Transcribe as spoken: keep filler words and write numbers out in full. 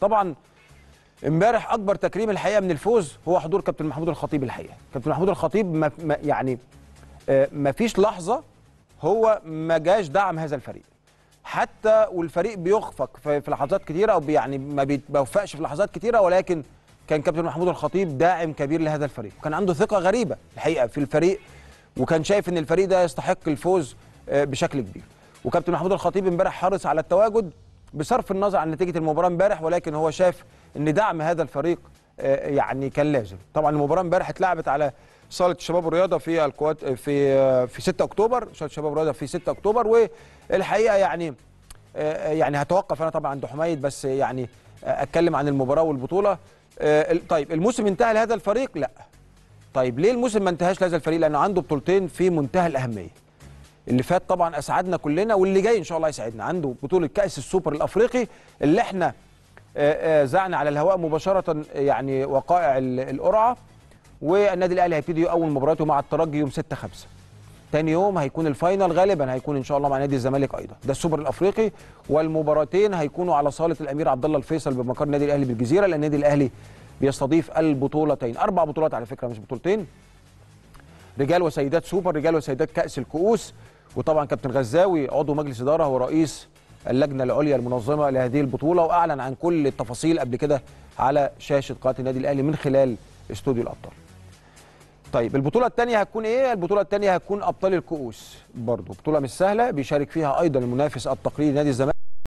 طبعا امبارح اكبر تكريم الحقيقه من الفوز هو حضور كابتن محمود الخطيب. الحقيقه كابتن محمود الخطيب ما يعني ما فيش لحظه هو ما جاش دعم هذا الفريق، حتى والفريق بيخفق في لحظات كتيره او يعني ما بيوفقش في لحظات كتيره، ولكن كان كابتن محمود الخطيب داعم كبير لهذا الفريق، وكان عنده ثقه غريبه الحقيقه في الفريق، وكان شايف ان الفريق ده يستحق الفوز بشكل كبير. وكابتن محمود الخطيب امبارح حرص على التواجد بصرف النظر عن نتيجه المباراه امبارح، ولكن هو شاف ان دعم هذا الفريق يعني كان لازم. طبعا المباراه امبارح اتلعبت على صاله شباب الرياضه في الكوات في في ستة اكتوبر، صاله شباب الرياضه في ستة اكتوبر. والحقيقه يعني يعني هتوقف انا طبعا عند حميد، بس يعني اتكلم عن المباراه والبطوله. طيب الموسم انتهى لهذا الفريق؟ لا. طيب ليه الموسم ما انتهاش لهذا الفريق؟ لانه عنده بطولتين في منتهى الاهميه. اللي فات طبعا اسعدنا كلنا، واللي جاي ان شاء الله يسعدنا. عنده بطوله كاس السوبر الافريقي اللي احنا ذعنا على الهواء مباشره يعني وقائع القرعه، والنادي الاهلي هيبتدي اول مباراته مع الترجي يوم ستة خمسة. ثاني يوم هيكون الفاينل، غالبا هيكون ان شاء الله مع نادي الزمالك ايضا، ده السوبر الافريقي. والمباراتين هيكونوا على صاله الامير عبد الله الفيصل بمقر النادي الاهلي بالجزيره، لان النادي الاهلي بيستضيف البطولتين، اربع بطولات على فكره مش بطولتين. رجال وسيدات سوبر، رجال وسيدات كاس الكؤوس. وطبعا كابتن غزاوي عضو مجلس اداره ورئيس اللجنه العليا المنظمه لهذه البطوله، واعلن عن كل التفاصيل قبل كده على شاشه قناه النادي الاهلي من خلال استوديو الابطال. طيب البطوله الثانيه هتكون ايه؟ البطوله الثانيه هتكون ابطال الكؤوس، برضه بطوله مش سهله بيشارك فيها ايضا المنافس التقليدي نادي الزمالك.